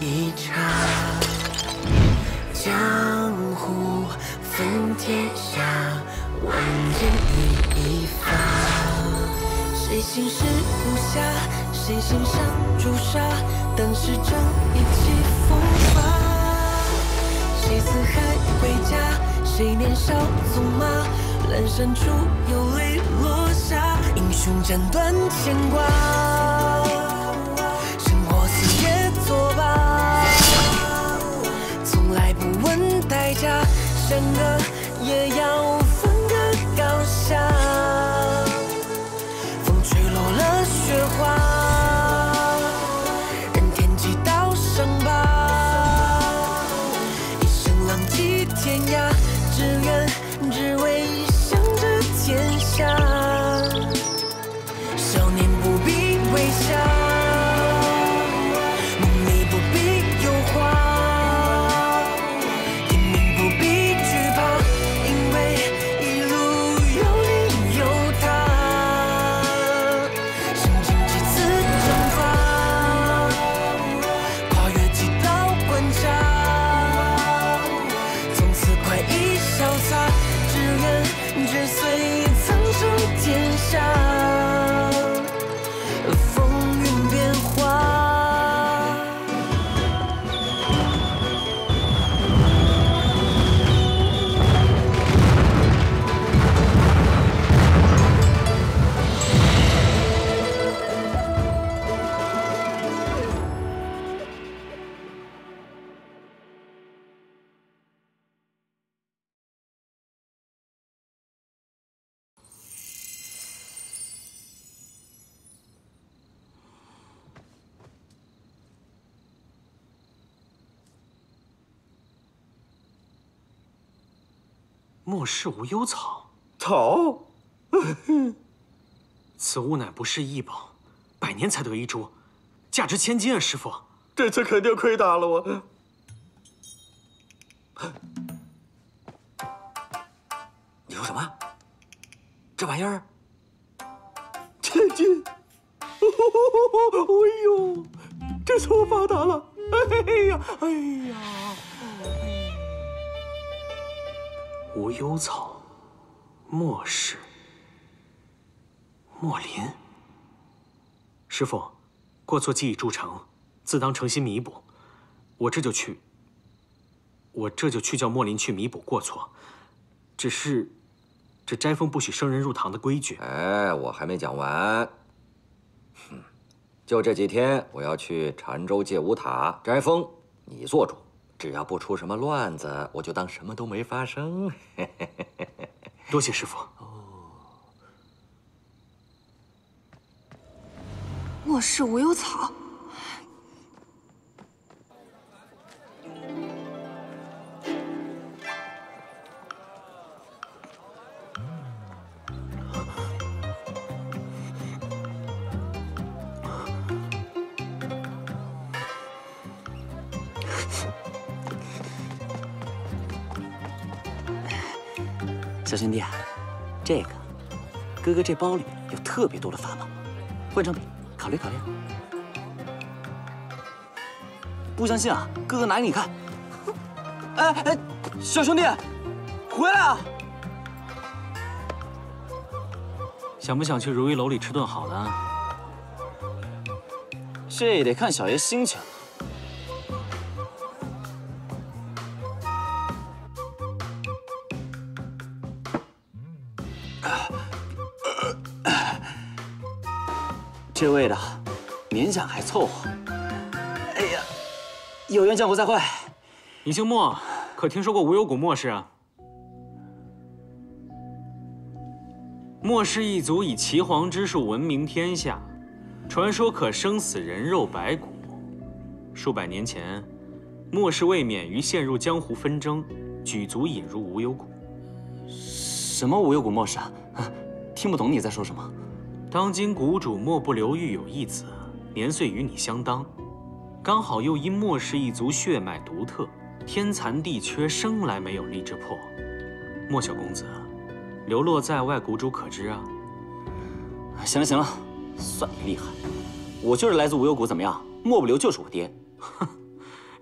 一场，江湖分天下，万人于一方。谁心是无暇，谁心上朱砂，当时仗义气风发。谁四海为家，谁年少纵马，阑珊处有泪落下。英雄斩断牵挂。 善恶也要分个高下，风吹落了雪花，任天际刀伤疤，一生浪迹天涯，只愿只为响彻天下。少年不必微笑。 莫氏无忧草，草，此物乃不是异宝，百年才得一株，价值千金啊！师傅，这次肯定亏大了我。你说什么？这玩意儿千金？哎呦，这次我发达了！哎呀，哎呀！ 无忧草，莫氏，莫林。师傅，过错既已铸成，自当诚心弥补。我这就去叫莫林去弥补过错。只是，这斋封不许生人入堂的规矩。哎，我还没讲完。就这几天，我要去禅州戒武塔斋封，你做主。 只要不出什么乱子，我就当什么都没发生。多谢师傅。哦，莫氏无忧草，小兄弟啊，这个，哥哥这包里有特别多的法宝，换成你考虑考虑。不相信啊，哥哥拿给你看。哎哎，小兄弟，回来啊！想不想去如意楼里吃顿好的啊？这也得看小爷心情。 这味道勉强还凑合。哎呀，有缘江湖再会。你姓莫，可听说过无忧谷莫氏啊？莫氏一族以岐黄之术闻名天下，传说可生死人肉白骨。数百年前，莫氏为免于陷入江湖纷争，举族引入无忧谷。什么无忧谷莫氏啊？听不懂你在说什么。 当今谷主莫不留育有一子，年岁与你相当，刚好又因莫氏一族血脉独特，天残地缺，生来没有力之魄。莫小公子，流落在外，谷主可知啊？行了行了，算你厉害，我就是来自无忧谷，怎么样？莫不留就是我爹。哼。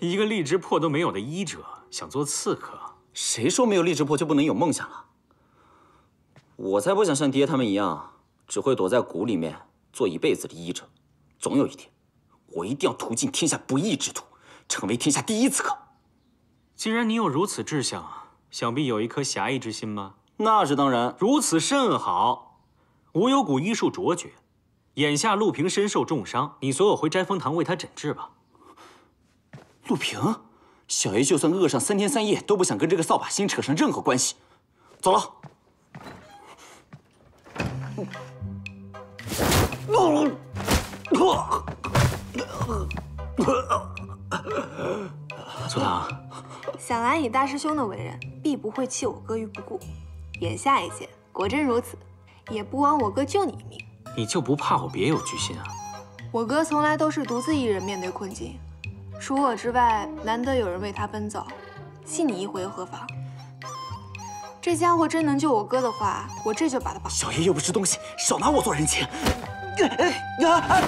一个荔枝破都没有的医者想做刺客，谁说没有荔枝破就不能有梦想了？我才不想像爹他们一样，只会躲在谷里面做一辈子的医者。总有一天，我一定要屠尽天下不义之徒，成为天下第一刺客。既然你有如此志向，想必有一颗侠义之心吧？那是当然。如此甚好。无忧谷医术卓绝。 眼下陆平身受重伤，你随我回摘风堂为他诊治吧。陆平，小爷就算饿上3天3夜，都不想跟这个扫把星扯上任何关系。走了。苏堂，想来以大师兄的为人，必不会弃我哥于不顾。眼下一见，果真如此，也不枉我哥救你一命。 你就不怕我别有居心啊？我哥从来都是独自一人面对困境，除我之外，难得有人为他奔走，信你一回又何妨？这家伙真能救我哥的话，我这就把他绑。小爷又不吃东西，少拿我做人情。哎呀！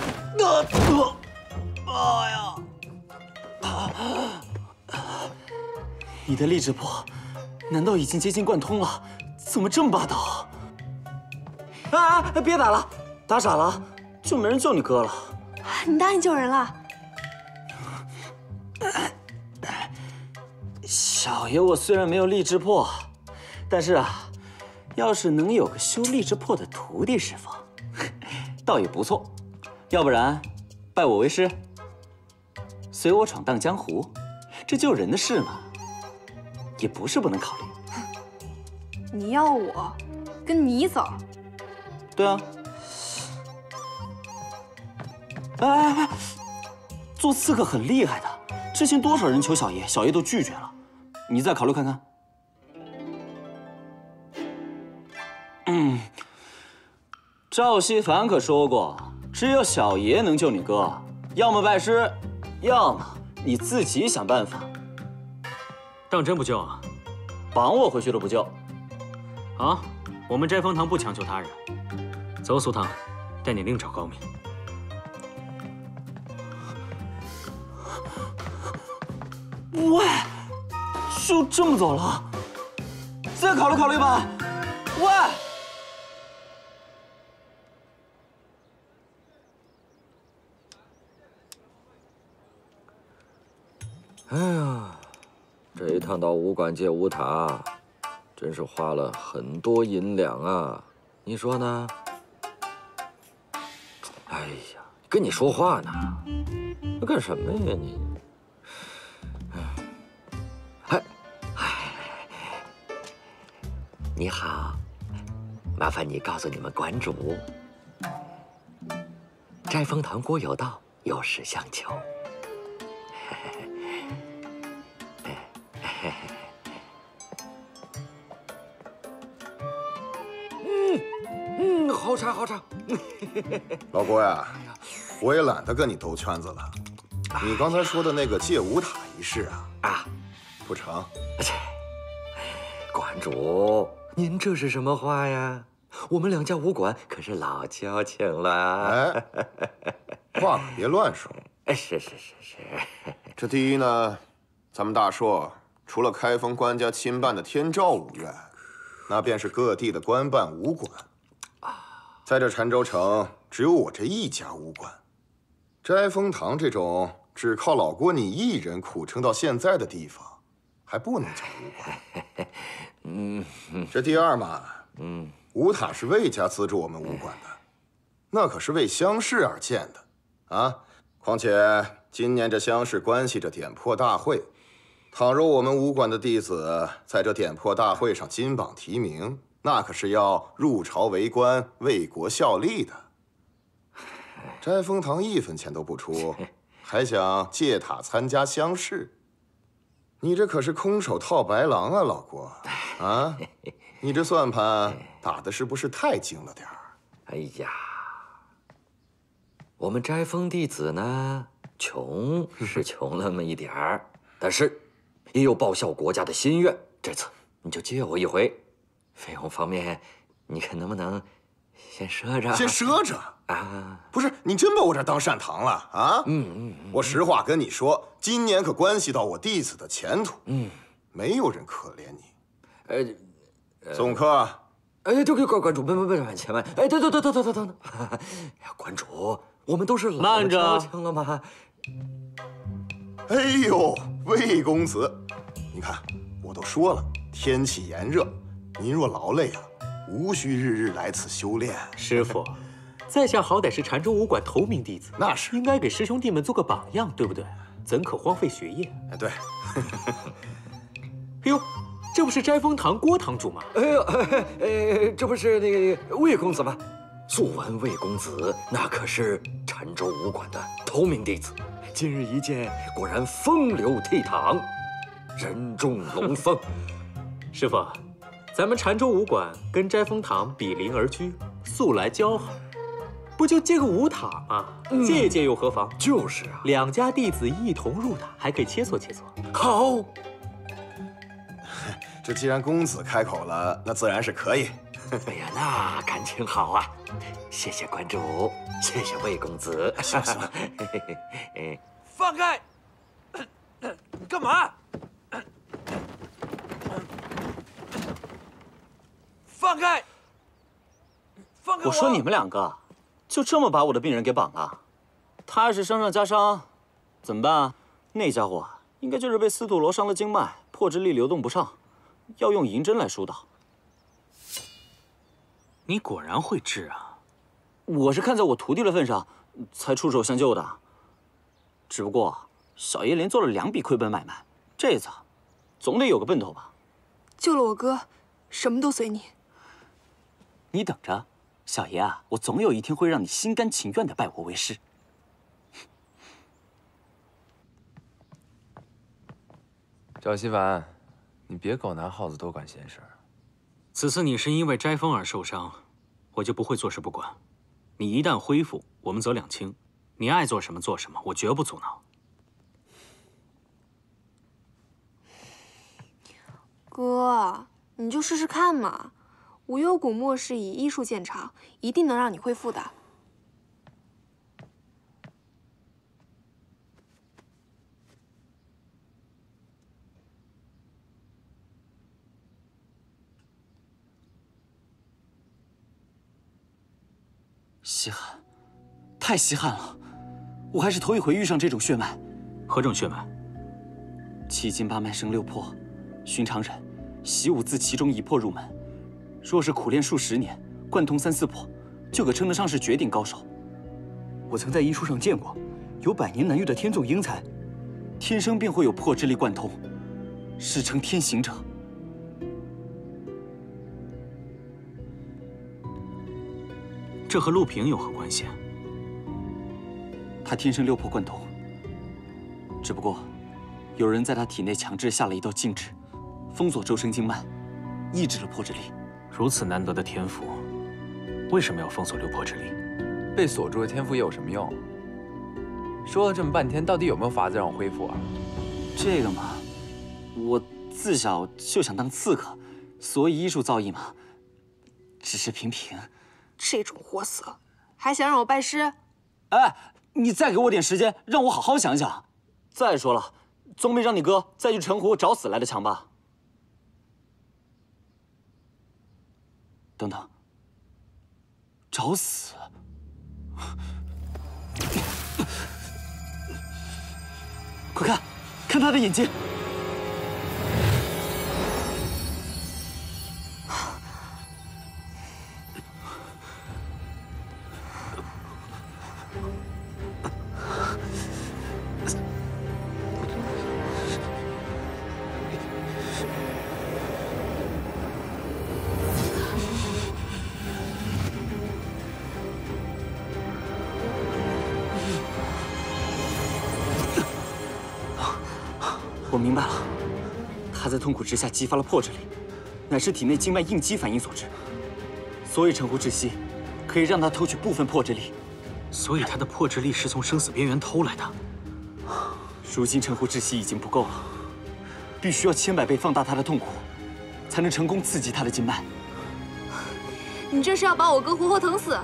你的荔枝破，难道已经接近贯通了？怎么这么霸道？哎哎，别打了！ 打傻了，就没人救你哥了。你答应救人了？小爷我虽然没有荔枝破，但是啊，要是能有个修荔枝破的徒弟师傅，倒也不错。要不然，拜我为师，随我闯荡江湖，这救人的事嘛，也不是不能考虑。你要我跟你走？对啊。 哎哎哎！做刺客很厉害的，之前多少人求小爷，小爷都拒绝了。你再考虑看看。嗯，赵西凡可说过，只有小爷能救你哥，要么拜师，要么你自己想办法。当真不救啊？绑我回去都不救。啊，我们摘风堂不强求他人。走，苏堂，带你另找高明。 喂，就这么走了？再考虑考虑吧。喂，哎呀，这一趟到武馆借武塔，真是花了很多银两啊！你说呢？哎呀，跟你说话呢，干什么呀你？ 你好，麻烦你告诉你们馆主，摘风堂郭有道有事相求。好茶好茶。老郭呀，我也懒得跟你兜圈子了。你刚才说的那个借武塔一事啊，不成。馆主。 您这是什么话呀？我们两家武馆可是老交情了。哎，话可别乱说。是是是是。这第一呢，咱们大朔除了开封官家亲办的天照武院，那便是各地的官办武馆。在这澶州城，只有我这一家武馆。摘风堂这种只靠老郭你一人苦撑到现在的地方，还不能叫武馆。 嗯，这第二嘛，武塔是魏家资助我们武馆的，那可是为乡试而建的，啊！况且今年这乡试关系着点破大会，倘若我们武馆的弟子在这点破大会上金榜题名，那可是要入朝为官、为国效力的。摘风堂一分钱都不出，还想借塔参加乡试？ 你这可是空手套白狼啊，老郭！啊，你这算盘打的是不是太精了点儿？哎呀，我们摘风弟子呢，穷是穷那么一点儿，但是也有报效国家的心愿。这次你就借我一回，费用方面，你看能不能先赊着。先赊着啊！不是，你真把我这当善堂了啊？我实话跟你说，今年可关系到我弟子的前途。没有人可怜你。总科。 哎，对，馆主，别，千万！哎，等，哎呀，馆主，我们都是老交情了嘛。哎呦，魏公子，你看，我都说了，天气炎热，您若劳累啊，无需日日来此修炼。师傅，在下好歹是禅宗武馆头名弟子，那是应该给师兄弟们做个榜样，对不对？怎可荒废学业？哎，对。哎呦。 这不是摘风堂郭堂主吗？哎呦，这不是那个魏公子吗？素闻魏公子那可是禅州武馆的头名弟子，今日一见，果然风流倜傥，人中龙凤。师傅，咱们禅州武馆跟摘风堂比邻而居，素来交好，不就借个武塔吗？借一借又何妨？就是啊，两家弟子一同入塔，还可以切磋切磋。好。 这既然公子开口了，那自然是可以。哎呀，那感情好啊！谢谢馆主，谢谢魏公子。行行，放开！你干嘛？放开！放开我！我说你们两个，就这么把我的病人给绑了？他要是伤上加伤，怎么办啊？那家伙应该就是被司徒罗伤了经脉，破之力流动不上。 要用银针来疏导。你果然会治啊！我是看在我徒弟的份上，才出手相救的。只不过小叶连做了2笔亏本买卖，这次总得有个奔头吧？救了我哥，什么都随你。你等着，小爷啊，我总有一天会让你心甘情愿的拜我为师。 赵希凡。 你别狗拿耗子多管闲事儿。此次你是因为摘风而受伤，我就不会坐视不管。你一旦恢复，我们则两清。你爱做什么做什么，我绝不阻挠。哥，你就试试看嘛。无忧谷末世以医术见长，一定能让你恢复的。稀罕，太稀罕了！我还是头一回遇上这种血脉。何种血脉？7经8脉生6魄，寻常人习武自其中1魄入门，若是苦练数十年，贯通3、4魄，就可称得上是绝顶高手。我曾在医书上见过，有100年难遇的天纵英才，天生便会有魄之力贯通，世称天行者。 这和陆平有何关系？啊？他天生6魄贯通，只不过有人在他体内强制下了一道禁制，封锁周身经脉，抑制了魄之力。如此难得的天赋，为什么要封锁6魄之力？被锁住的天赋又有什么用？说了这么半天，到底有没有法子让我恢复啊？这个嘛，我自小就想当刺客，所以医术造诣嘛，只是平平。 这种货色，还想让我拜师？哎，你再给我点时间，让我好好想想。再说了，总比让你哥再去城湖找死来的强吧？等等，找死？快看，看他的眼睛！痛苦之下激发了魄之力，乃是体内经脉应激反应所致，所以成乎窒息，可以让他偷取部分魄之力。所以他的魄之力是从生死边缘偷来的。如今成乎窒息已经不够了，必须要千百倍放大他的痛苦，才能成功刺激他的经脉。你这是要把我哥活活疼死！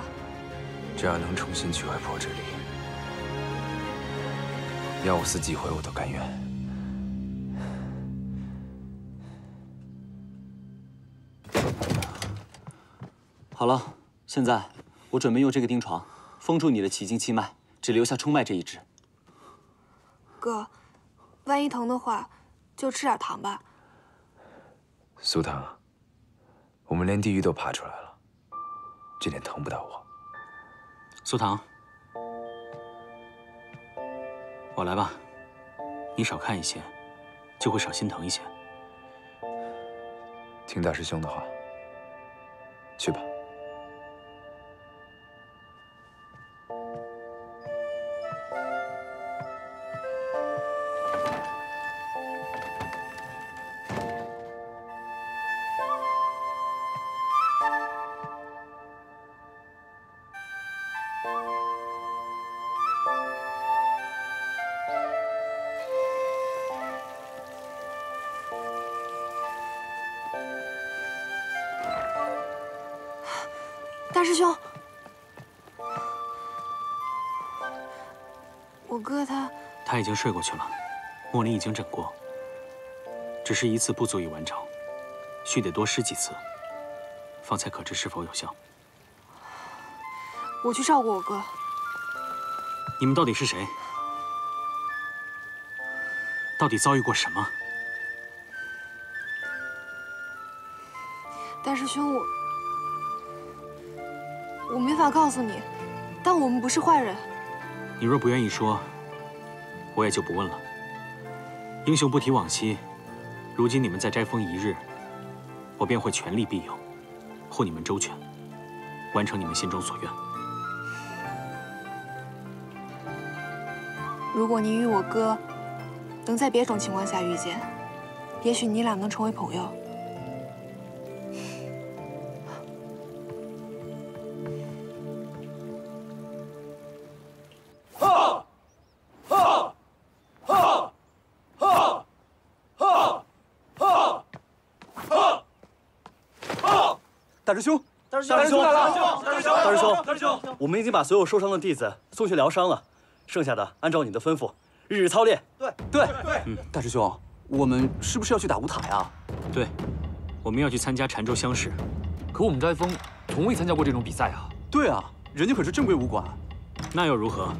只要能重新去外婆这里，要我死几回我都甘愿。好了，现在我准备用这个钉床封住你的奇经七脉，只留下冲脉这一支。哥，万一疼的话，就吃点糖吧。苏糖啊，我们连地狱都爬出来了。 这点疼不到我，苏糖，我来吧。你少看一些，就会少心疼一些。听大师兄的话，去吧。大师兄，我哥他已经睡过去了，莫林已经诊过，只是一次不足以完成，需得多施几次，方才可知是否有效。我去照顾我哥。你们到底是谁？到底遭遇过什么？大师兄，我没法告诉你，但我们不是坏人。你若不愿意说，我也就不问了。英雄不提往昔，如今你们再摘风一日，我便会全力庇佑，护你们周全，完成你们心中所愿。如果你与我哥能在别种情况下遇见，也许你俩能成为朋友。 大师兄，大师兄，大师兄，大师兄，大师兄，我们已经把所有受伤的弟子送去疗伤了，剩下的按照你的吩咐，日日操练。对，大师兄，我们是不是要去打五塔呀？对，我们要去参加禅州乡试，可我们斋峰从未参加过这种比赛啊。对啊，人家可是正规武馆。那又如何？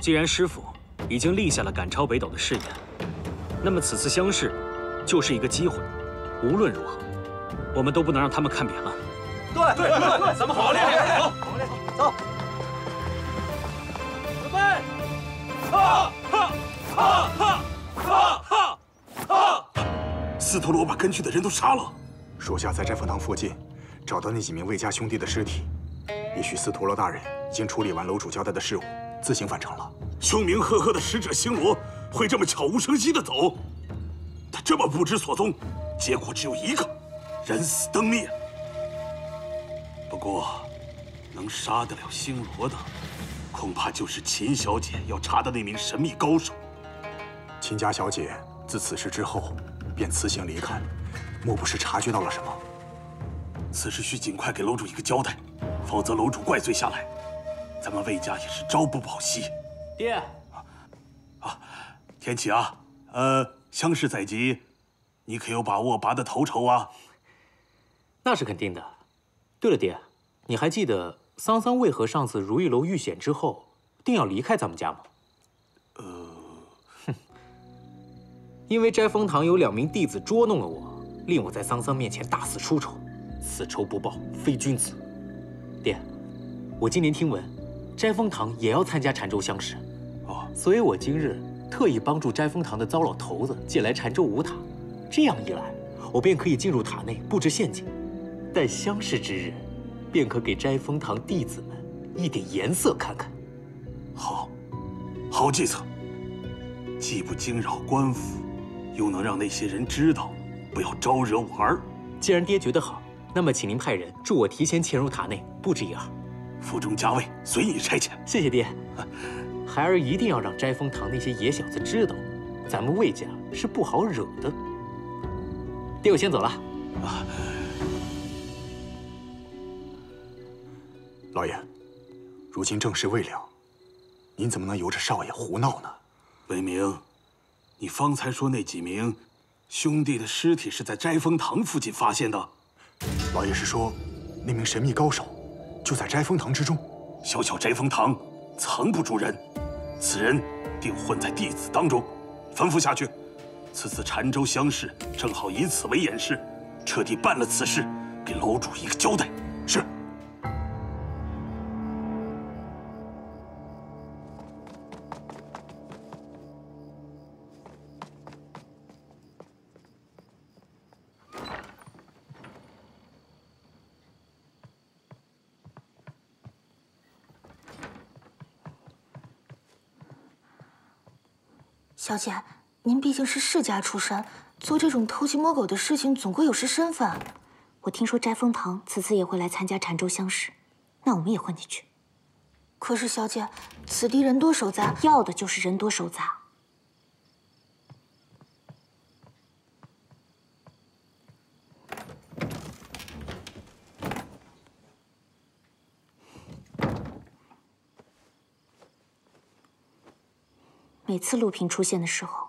既然师傅已经立下了赶超北斗的誓言，那么此次乡试就是一个机会，无论如何，我们都不能让他们看扁了。 对，咱们好好练练，走，好好练，走，准备，哈哈哈哈哈哈！斯陀罗把跟去的人都杀了，属下在斋佛堂附近找到那几名魏家兄弟的尸体，也许斯陀罗大人已经处理完楼主交代的事务，自行返程了。凶名赫赫的使者星罗会这么悄无声息的走？他这么不知所踪，结果只有一个，人死灯灭。 不过，能杀得了星罗的，恐怕就是秦小姐要查的那名神秘高手。秦家小姐自此事之后便辞行离开，莫不是察觉到了什么？此事需尽快给楼主一个交代，否则楼主怪罪下来，咱们魏家也是朝不保夕。爹，天启啊，乡试在即，你可有把握拔得头筹啊？那是肯定的。 对了，爹，你还记得桑桑为何上次如意楼遇险之后，定要离开咱们家吗？因为斋风堂有2名弟子捉弄了我，令我在桑桑面前大肆出丑，此仇不报非君子。爹，我今年听闻斋风堂也要参加禅州乡试，哦，所以我今日特意帮助斋风堂的糟老头子借来禅州五塔，这样一来，我便可以进入塔内布置陷阱。 在乡试之日，便可给斋风堂弟子们一点颜色看看。好，好计策，既不惊扰官府，又能让那些人知道，不要招惹我儿。既然爹觉得好，那么请您派人助我提前潜入塔内布置一二。府中家卫随你差遣。谢谢爹，孩儿一定要让斋风堂那些野小子知道，咱们魏家是不好惹的。爹，我先走了。老爷，如今政事未了，您怎么能由着少爷胡闹呢？文明，你方才说那几名兄弟的尸体是在摘风堂附近发现的？老爷是说，那名神秘高手就在摘风堂之中。小小摘风堂藏不住人，此人定混在弟子当中。吩咐下去，此次澶州乡试正好以此为掩饰，彻底办了此事，给楼主一个交代。是。 小姐，您毕竟是世家出身，做这种偷鸡摸狗的事情总归有失身份。我听说摘风堂此次也会来参加澶州乡试，那我们也混进去。可是小姐，此地人多手杂，要的就是人多手杂。每次陆平出现的时候，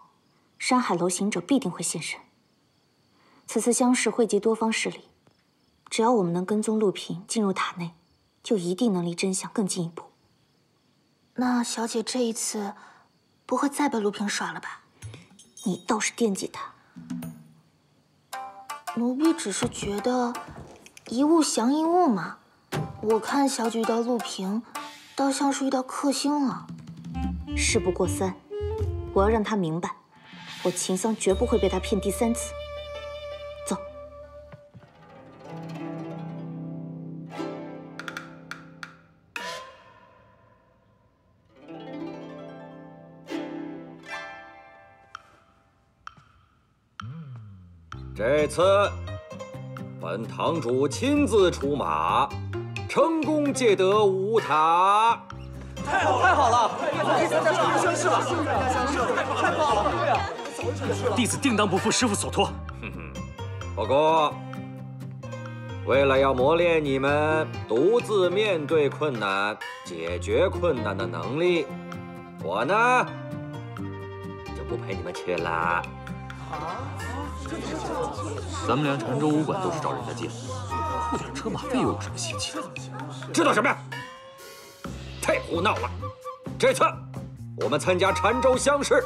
山海楼行者必定会现身。此次乡试汇集多方势力，只要我们能跟踪陆平进入塔内，就一定能离真相更进一步。那小姐这一次不会再被陆平耍了吧？你倒是惦记他。奴婢只是觉得一物降一物嘛。我看小姐遇到陆平，倒像是遇到克星了。事不过三。 我要让他明白，我秦桑绝不会被他骗第三次。走。这次，本堂主亲自出马，成功借得五塔。 太好了！太好了！乡试了！太棒了！对呀，弟子定当不负师父所托。哼哼，不过，为了要磨练你们独自面对困难、解决困难的能力，我呢就不陪你们去了。啊？咱们连澶州武馆都是找人家借，付点车马费又有什么稀奇的？知道什么呀？ 太胡闹了！这次我们参加澶州乡试，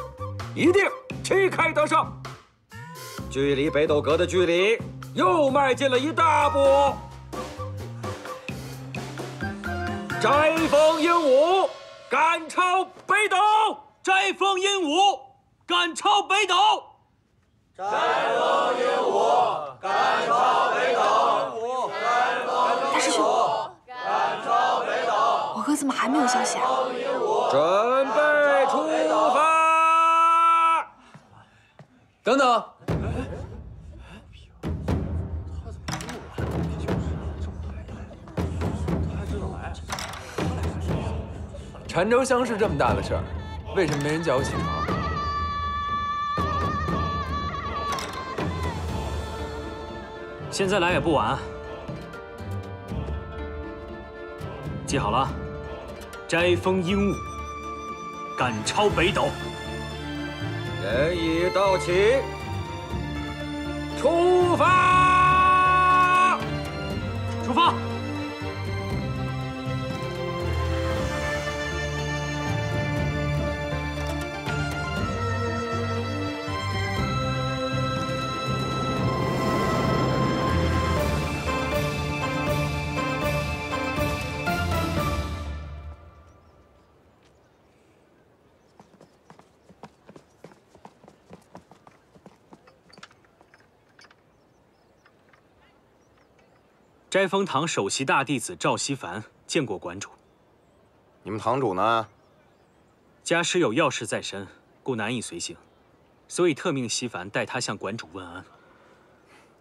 一定旗开得胜。距离北斗阁的距离又迈进了一大步。摘风鹦鹉，赶超北斗！摘风鹦鹉，赶超北斗！摘风鹦鹉，赶超北斗！大师兄。 怎么还没有消息啊？准备出发！等等，澶州乡试这么大的事儿，为什么没人叫我起床？现在来也不晚，记好了。 摘风鹦鹉，赶超北斗。人已到齐，出发！出发！摘风堂首席大弟子赵希凡见过馆主。你们堂主呢？家师有要事在身，故难以随行，所以特命希凡代他向馆主问安。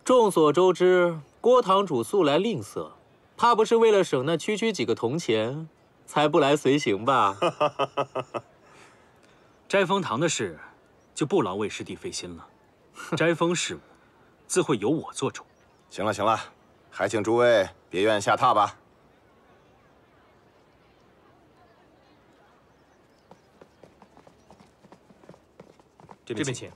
众所周知，郭堂主素来吝啬，怕不是为了省那区区几个铜钱，才不来随行吧？摘风堂的事，就不劳为师弟费心了。摘风事务，自会由我做主。行了，行了。 还请诸位别院下榻吧。这边请。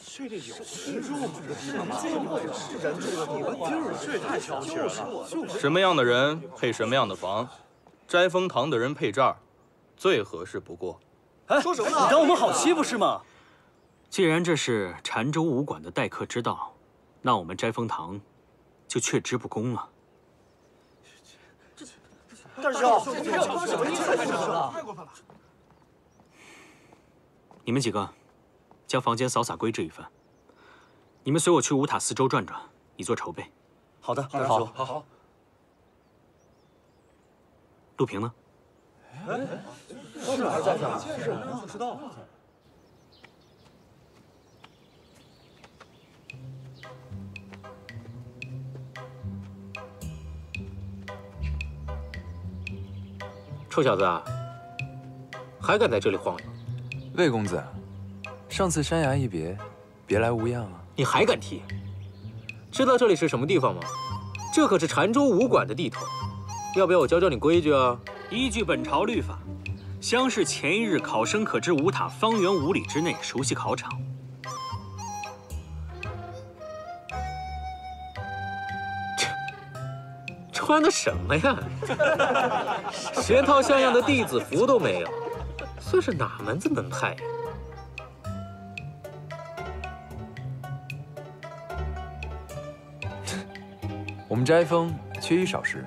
睡得有吃住吗？是人住的地方，就是睡太消气了。什么样的人配什么样的房，摘风堂的人配这儿，最合适不过。 哎，说什么呢？你当我们好欺负是吗？既然这是禅州武馆的待客之道，那我们摘风堂就却之不恭了。大师兄，这太过分了！太过分了！你们几个将房间扫扫归置一番。你们随我去五塔四周转转，以作筹备。好的，大师兄。好。陆平呢？ 是还在呢，是不知道。臭小子，啊，还敢在这里晃悠？魏公子，上次山崖一别，别来无恙啊！你还敢提？知道这里是什么地方吗？这可是禅州武馆的地头，要不要我教教你规矩啊？ 依据本朝律法，乡试前一日，考生可知五塔方圆5里之内熟悉考场。穿的什么呀？学套像样的弟子服都没有，算是哪门子门派呀？我们摘风缺衣少食，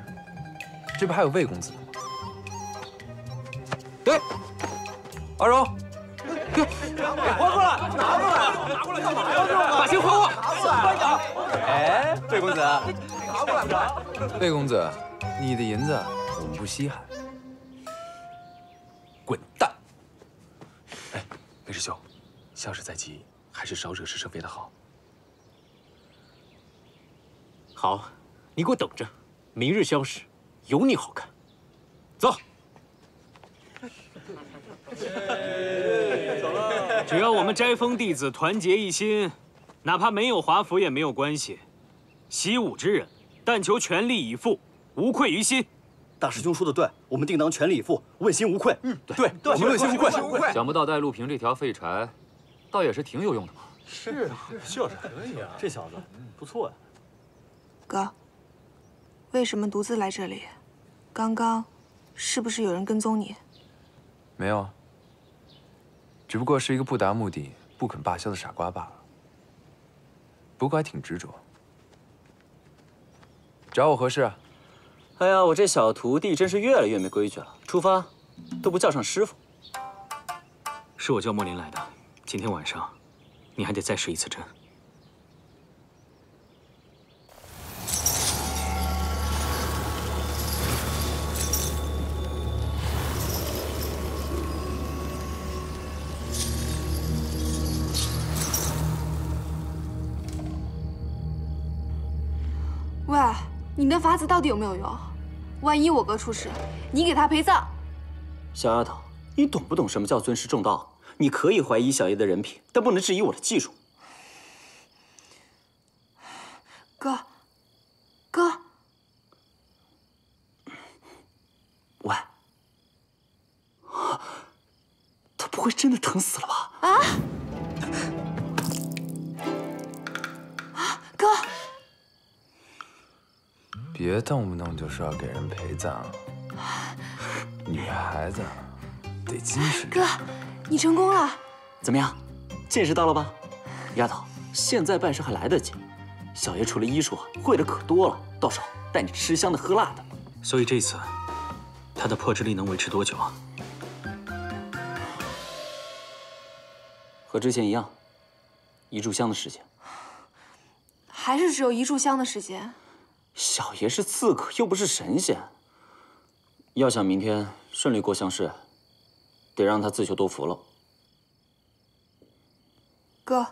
这不还有魏公子吗？ 对，阿荣，给，还过来，拿过来，拿过来干嘛呀？把钱还我！班长，哎，魏公子，拿过来！魏公子，你的银子我们不稀罕，滚蛋！哎，魏师兄，乡试在即，还是少惹是生非的好。好，你给我等着，明日乡试，有你好看。走。 只要我们摘风弟子团结一心，哪怕没有华服也没有关系。习武之人，但求全力以赴，无愧于心。大师兄说的对，我们定当全力以赴，问心无愧。嗯，对，我们问心无愧。想不到带陆平这条废柴，倒也是挺有用的嘛。是啊，就是可以啊，这小子不错呀。哥，为什么独自来这里？刚刚是不是有人跟踪你？ 没有啊，只不过是一个不达目的不肯罢休的傻瓜罢了。不过还挺执着。找我合适啊？哎呀，我这小徒弟真是越来越没规矩了，出发都不叫上师傅。是我叫莫林来的，今天晚上你还得再试一次针。 喂，你那法子到底有没有用？万一我哥出事，你给他陪葬。小丫头，你懂不懂什么叫尊师重道？你可以怀疑小爷的人品，但不能质疑我的技术。哥，喂，他不会真的疼死了吧？啊！啊，哥！ 别动不动就说要给人陪葬，女孩子得矜持。哥，你成功了，怎么样？见识到了吧？丫头，现在办事还来得及。小爷除了医术，会的可多了，到时候带你吃香的喝辣的。所以这次，他的破之力能维持多久啊？和之前一样，一炷香的时间。还是只有一炷香的时间。 小爷是刺客，又不是神仙。要想明天顺利过乡试，得让他自求多福了。哥，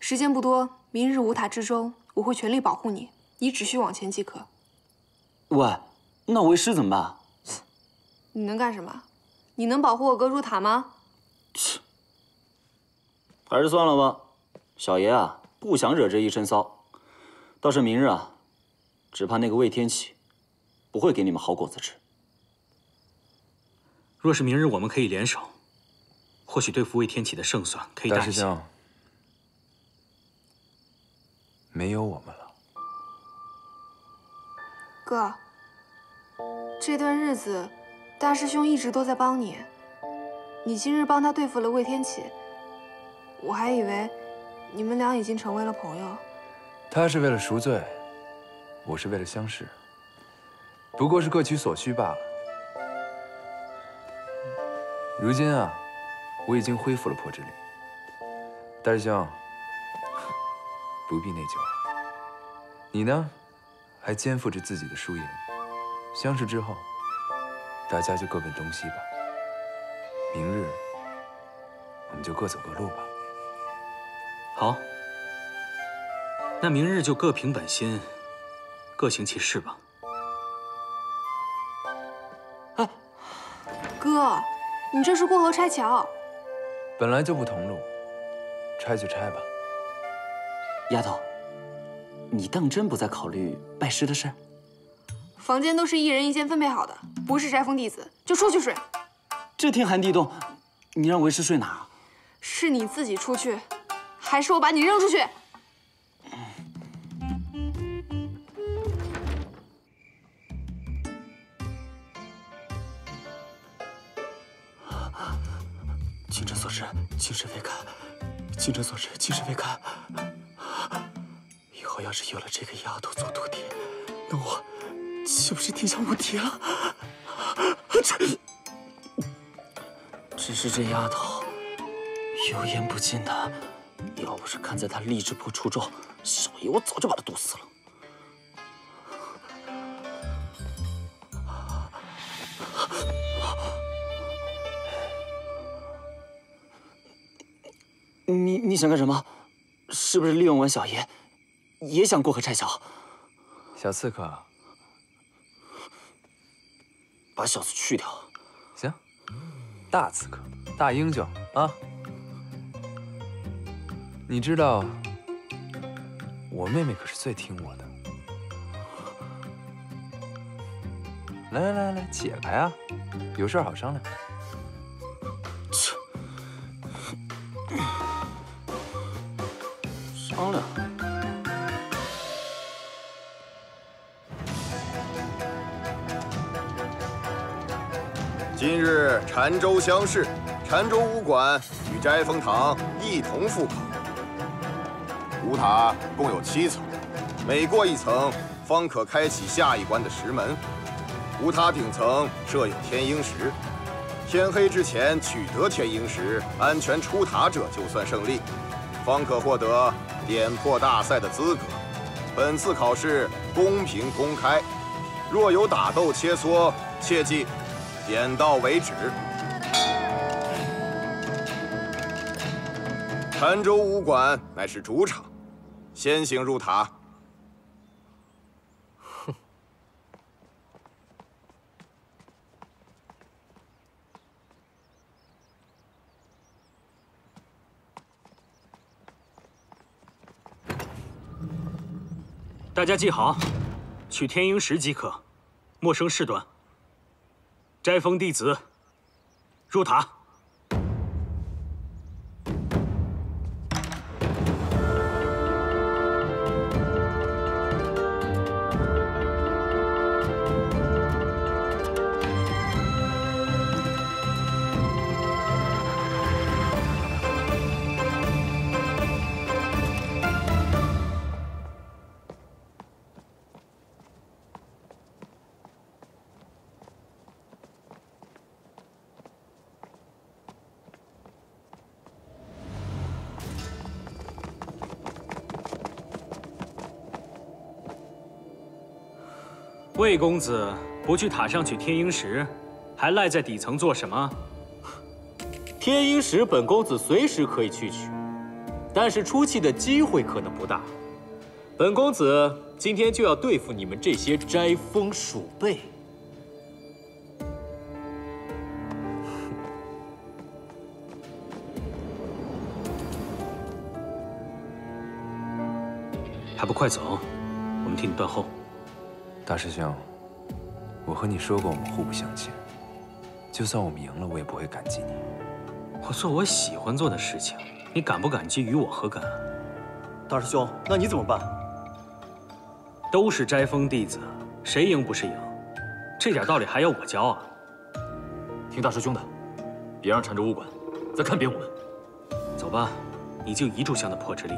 时间不多，明日五塔之中，我会全力保护你，你只需往前即可。喂，那为师怎么办？你能干什么？你能保护我哥入塔吗？还是算了吧。小爷啊，不想惹这一身骚，倒是明日啊，只怕那个魏天启不会给你们好果子吃。若是明日我们可以联手，或许对付魏天启的胜算可以大一些。大师兄，没有我们了。哥，这段日子，大师兄一直都在帮你。 你今日帮他对付了魏天启，我还以为你们俩已经成为了朋友。他是为了赎罪，我是为了相识，不过是各取所需罢了。如今啊，我已经恢复了魄之力，大师兄不必内疚。你呢，还肩负着自己的输赢。相识之后，大家就各奔东西吧。 明日，我们就各走各路吧。好，那明日就各凭本心，各行其事吧。哎，哥，你这是过河拆桥。本来就不同路，拆就拆吧。丫头，你当真不再考虑拜师的事？房间都是一人一间分配好的，不是斋封弟子就出去睡。 这天寒地冻，你让为师睡哪儿？是你自己出去，还是我把你扔出去？清晨所至，今日未看；清晨所至，今日未看。以后要是有了这个丫头做徒弟，那我岂不是天下无敌了？这。 只是这丫头油盐不进的，要不是看在她励志破除咒，少爷我早就把她毒死了。你想干什么？是不是利用完小爷，也想过河拆桥？小刺客，把小子去掉。行。 大刺客，大英雄啊！你知道，我妹妹可是最听我的。来来来来，起来啊，有事好商量。切，商量。 今日禅州乡试，禅州武馆与斋封堂一同复考。武塔共有7层，每过1层，方可开启下一关的石门。武塔顶层设有天鹰石，天黑之前取得天鹰石，安全出塔者就算胜利，方可获得点破大赛的资格。本次考试公平公开，若有打斗切磋，切记。 点到为止。禅州武馆乃是主场，先行入塔。哼。大家记好，取天鹰石即可，莫生事端。 斋封弟子入塔。魏公子不去塔上取天鹰石，还赖在底层做什么？天鹰石本公子随时可以去取，但是出气的机会可能不大。本公子今天就要对付你们这些斋封鼠辈。还不快走？我们替你断后。大师兄，我和你说过我们互不相欠，就算我们赢了，我也不会感激你。我做我喜欢做的事情，你感不感激与我何干啊？大师兄，那你怎么办？都是摘风弟子，谁赢不是赢？这点道理还要我教啊？听大师兄的，别让缠着武馆，再看扁我们。走吧，你就一炷香的破之力，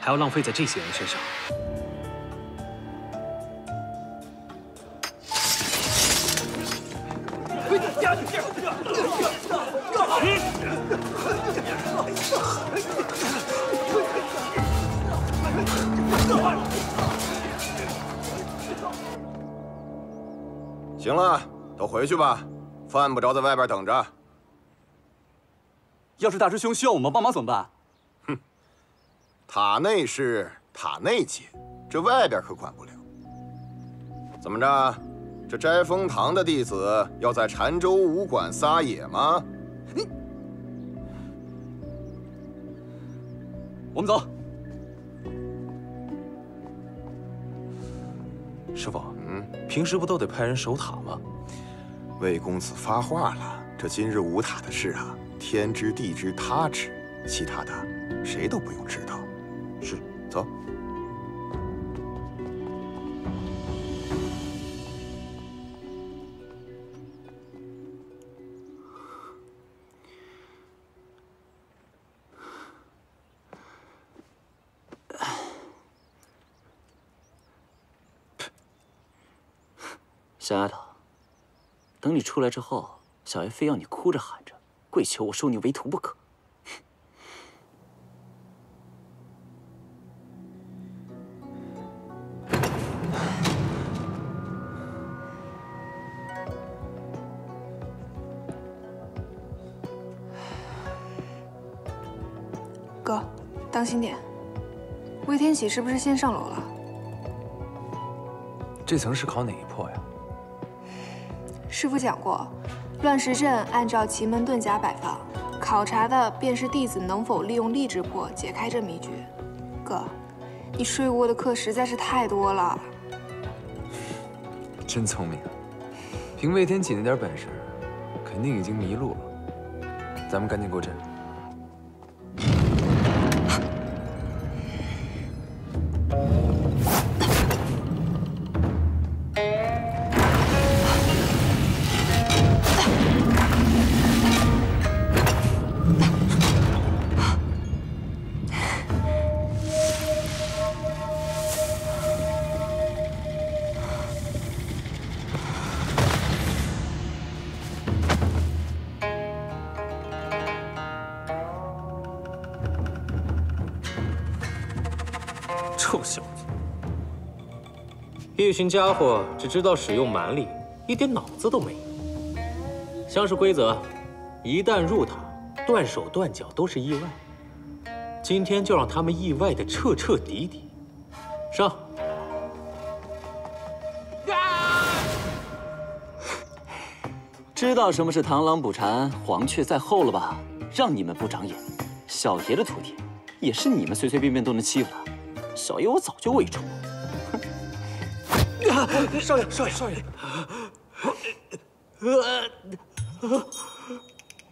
还要浪费在这些人身上。 行了，都回去吧，犯不着在外边等着。要是大师兄需要我们帮忙怎么办？哼，塔内事塔内解，这外边可管不了。怎么着，这摘风堂的弟子要在禅州武馆撒野吗？你，我们走。师傅。 平时不都得派人守塔吗？魏公子发话了，这今日五塔的事啊，天知地知他知，其他的谁都不用知道。是，走。小丫头，等你出来之后，小爷非要你哭着喊着，跪求我收你为徒不可。哥，当心点，魏天喜是不是先上楼了？这层是考哪一破呀？ 师傅讲过，乱石阵按照奇门遁甲摆放，考察的便是弟子能否利用力之魄解开这迷局。哥，你睡过的课实在是太多了。真聪明，凭魏天启那点本事，肯定已经迷路了。咱们赶紧过阵。 这群家伙只知道使用蛮力，一点脑子都没有。像是规则，一旦入塔，断手断脚都是意外。今天就让他们意外的彻彻底底。上！知道什么是螳螂捕蝉，黄雀在后了吧？让你们不长眼！小爷的徒弟，也是你们随随便便都能欺负的。小爷我早就喂宠了。 少爷，少爷，少爷！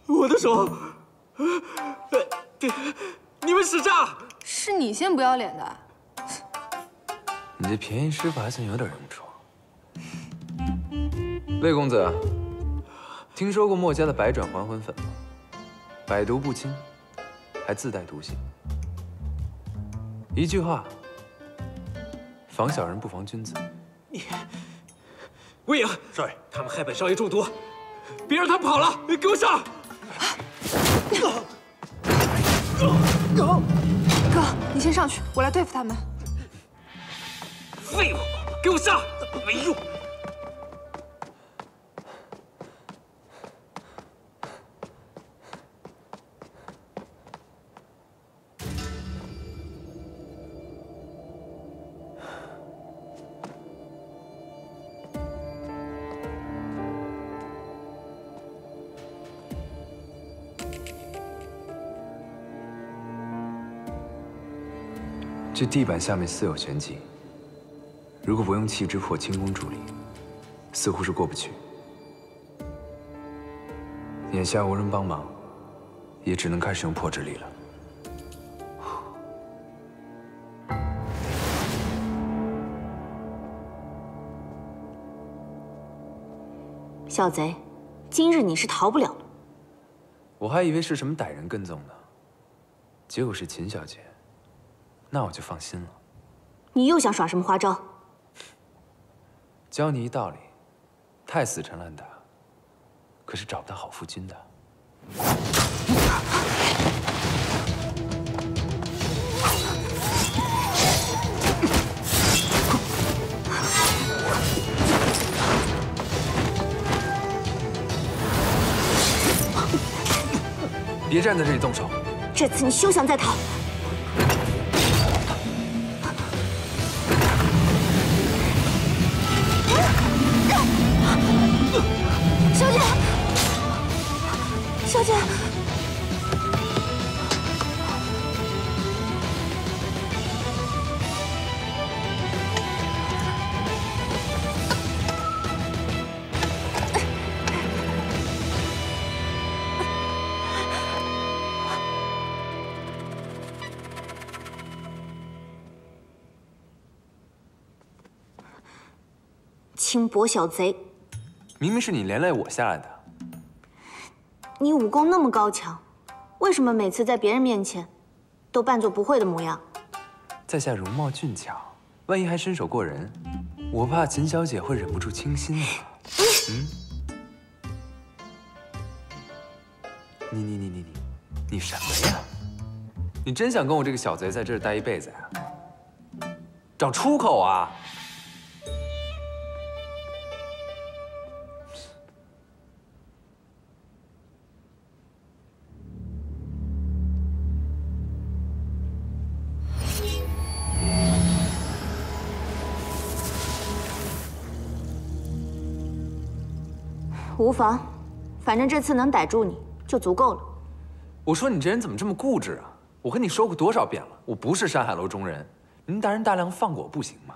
我的手！你们使诈！是你先不要脸的。你这便宜师傅还算有点用处。魏公子，听说过墨家的百转还魂粉吗？百毒不侵，还自带毒性。一句话，防小人不防君子。 魏颖，少爷，他们害本少爷中毒，别让他跑了，给我上！哥，你先上去，我来对付他们。废物，给我上！没用。这地板下面似有玄机，如果不用气之魄轻功助力，似乎是过不去。眼下无人帮忙，也只能开始用魄之力了。 小贼，今日你是逃不了了。我还以为是什么歹人跟踪呢，结果是秦小姐，那我就放心了。你又想耍什么花招？教你一道理，太死缠烂打，可是找不到好夫君的。别站在这里动手！这次你休想再逃！小姐，小姐，轻薄小贼，明明是你连累我下来的。你武功那么高强，为什么每次在别人面前都扮作不会的模样？在下容貌俊俏，万一还身手过人，我怕秦小姐会忍不住倾心啊。你什么呀？你真想跟我这个小贼在这儿待一辈子呀？找出口啊！ 无妨，反正这次能逮住你就足够了。我说你这人怎么这么固执啊！我跟你说过多少遍了，我不是山海楼中人，您大人大量放过我不行吗？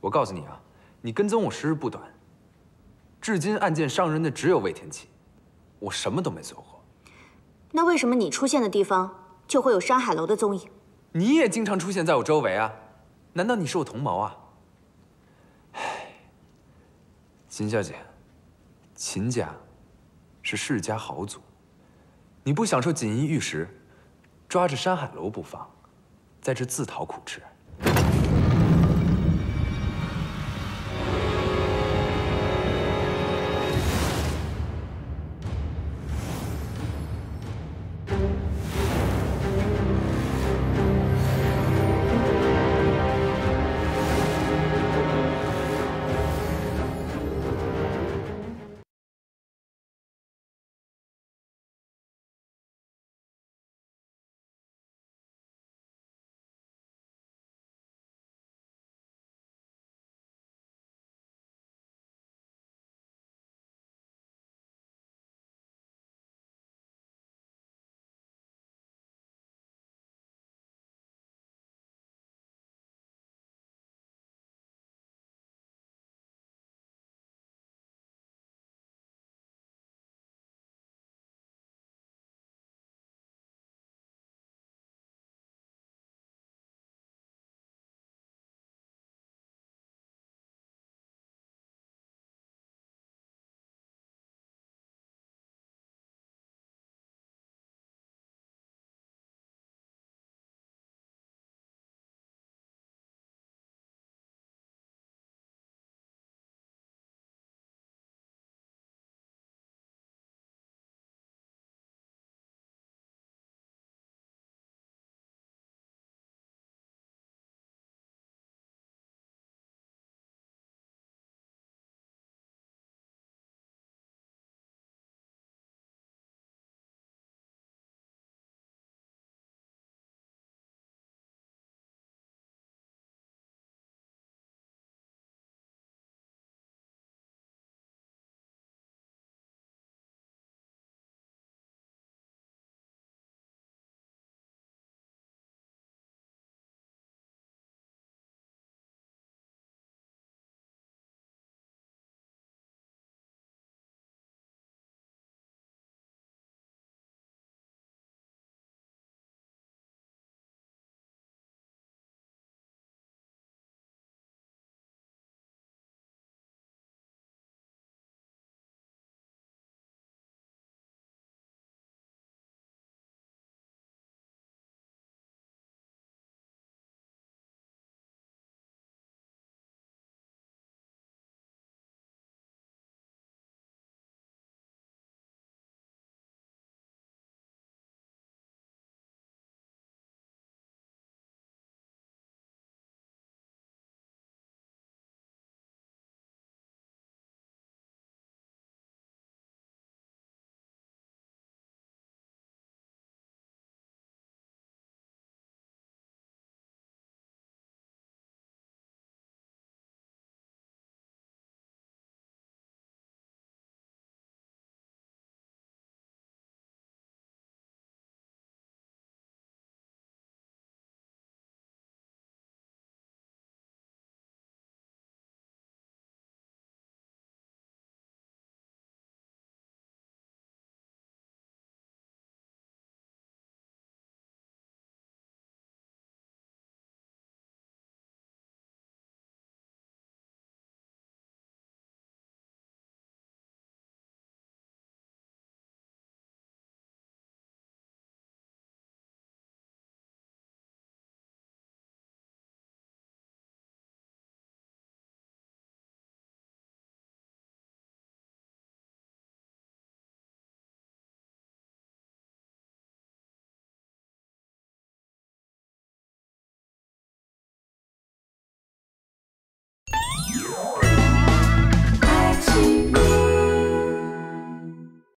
我告诉你啊，你跟踪我时日不短，至今案件伤人的只有魏天琪，我什么都没做过。那为什么你出现的地方就会有山海楼的踪影？你也经常出现在我周围啊？难道你是我同谋啊？唉，秦小姐。 秦家是世家豪族，你不享受锦衣玉食，抓着山海楼不放，在这自讨苦吃。